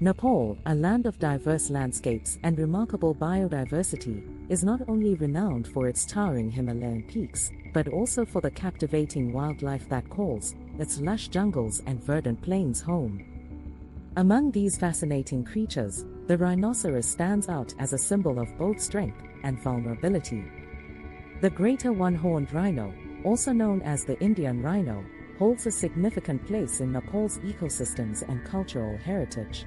Nepal, a land of diverse landscapes and remarkable biodiversity, is not only renowned for its towering Himalayan peaks, but also for the captivating wildlife that calls its lush jungles and verdant plains home. Among these fascinating creatures, the rhinoceros stands out as a symbol of both strength and vulnerability. The greater one-horned rhino, also known as the Indian rhino, holds a significant place in Nepal's ecosystems and cultural heritage.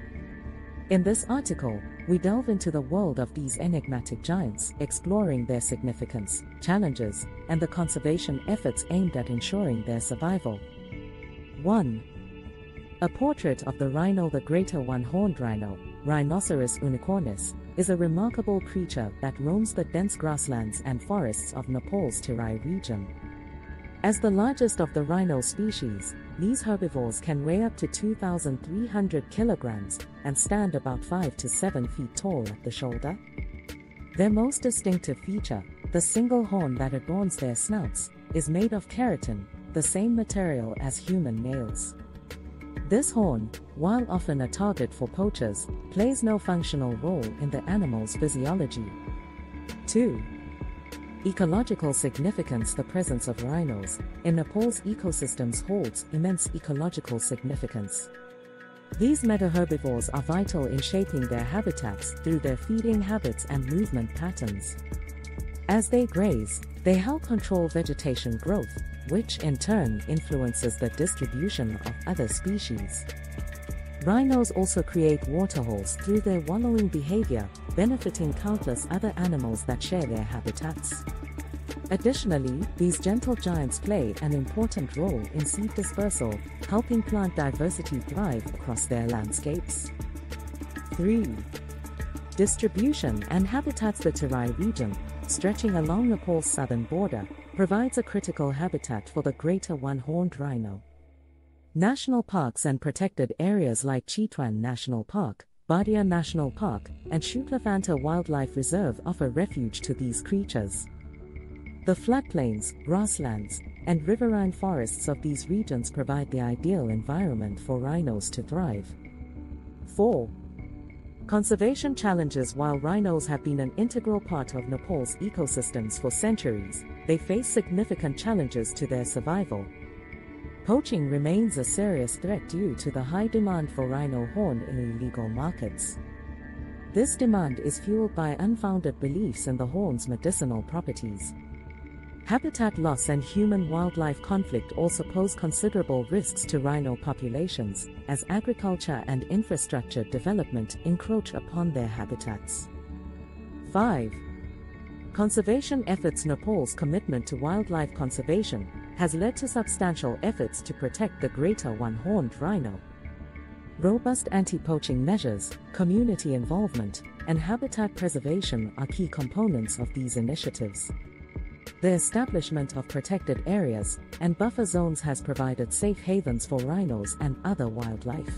In this article, we delve into the world of these enigmatic giants, exploring their significance, challenges, and the conservation efforts aimed at ensuring their survival. 1. A portrait of the rhino. The greater one-horned rhino, Rhinoceros unicornis, is a remarkable creature that roams the dense grasslands and forests of Nepal's Terai region. As the largest of the rhino species, these herbivores can weigh up to 2,300 kilograms and stand about 5 to 7 feet tall at the shoulder. Their most distinctive feature, the single horn that adorns their snouts, is made of keratin, the same material as human nails. This horn, while often a target for poachers, plays no functional role in the animal's physiology. 2. Ecological significance. The presence of rhinos in Nepal's ecosystems holds immense ecological significance. These metaherbivores are vital in shaping their habitats through their feeding habits and movement patterns. As they graze, they help control vegetation growth, which in turn influences the distribution of other species. Rhinos also create waterholes through their wallowing behavior, benefiting countless other animals that share their habitats. Additionally, these gentle giants play an important role in seed dispersal, helping plant diversity thrive across their landscapes. 3. Distribution and habitats. The Terai region, stretching along Nepal's southern border, provides a critical habitat for the greater one-horned rhino. National parks and protected areas like Chitwan National Park, Bardia National Park, and Shuklaphanta Wildlife Reserve offer refuge to these creatures. The floodplains, grasslands, and riverine forests of these regions provide the ideal environment for rhinos to thrive. 4. Conservation challenges. While rhinos have been an integral part of Nepal's ecosystems for centuries, they face significant challenges to their survival. Poaching remains a serious threat due to the high demand for rhino horn in illegal markets. This demand is fueled by unfounded beliefs in the horn's medicinal properties. Habitat loss and human-wildlife conflict also pose considerable risks to rhino populations, as agriculture and infrastructure development encroach upon their habitats. 5. Conservation efforts. Nepal's commitment to wildlife conservation has led to substantial efforts to protect the greater one-horned rhino. Robust anti-poaching measures, community involvement, and habitat preservation are key components of these initiatives. The establishment of protected areas and buffer zones has provided safe havens for rhinos and other wildlife.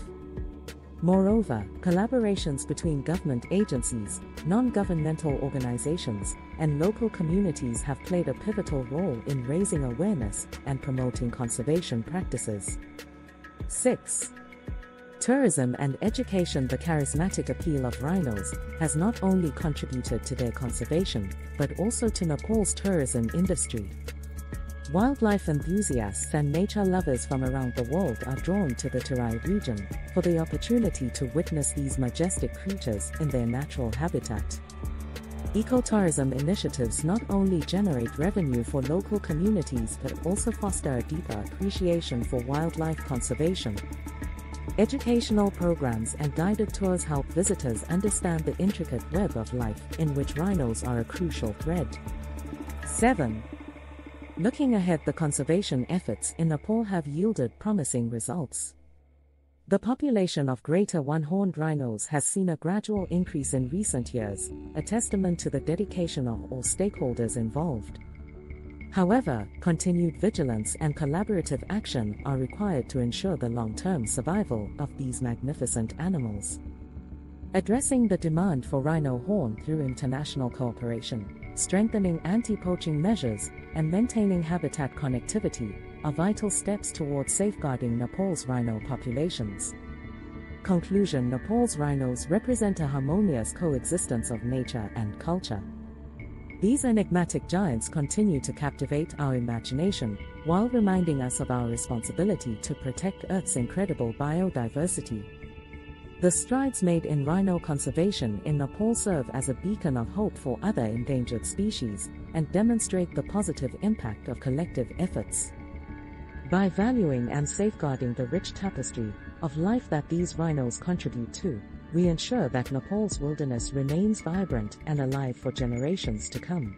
Moreover, collaborations between government agencies, non-governmental organizations, and local communities have played a pivotal role in raising awareness and promoting conservation practices. 6. Tourism and education. The charismatic appeal of rhinos has not only contributed to their conservation, but also to Nepal's tourism industry. Wildlife enthusiasts and nature lovers from around the world are drawn to the Terai region for the opportunity to witness these majestic creatures in their natural habitat. Ecotourism initiatives not only generate revenue for local communities but also foster a deeper appreciation for wildlife conservation. Educational programs and guided tours help visitors understand the intricate web of life in which rhinos are a crucial thread. 7. Looking ahead, the conservation efforts in Nepal have yielded promising results. The population of greater one-horned rhinos has seen a gradual increase in recent years, a testament to the dedication of all stakeholders involved. However, continued vigilance and collaborative action are required to ensure the long-term survival of these magnificent animals. Addressing the demand for rhino horn through international cooperation, strengthening anti-poaching measures, and maintaining habitat connectivity are vital steps towards safeguarding Nepal's rhino populations. Conclusion: Nepal's rhinos represent a harmonious coexistence of nature and culture. These enigmatic giants continue to captivate our imagination, while reminding us of our responsibility to protect Earth's incredible biodiversity. The strides made in rhino conservation in Nepal serve as a beacon of hope for other endangered species, and demonstrate the positive impact of collective efforts. By valuing and safeguarding the rich tapestry of life that these rhinos contribute to, we ensure that Nepal's wilderness remains vibrant and alive for generations to come.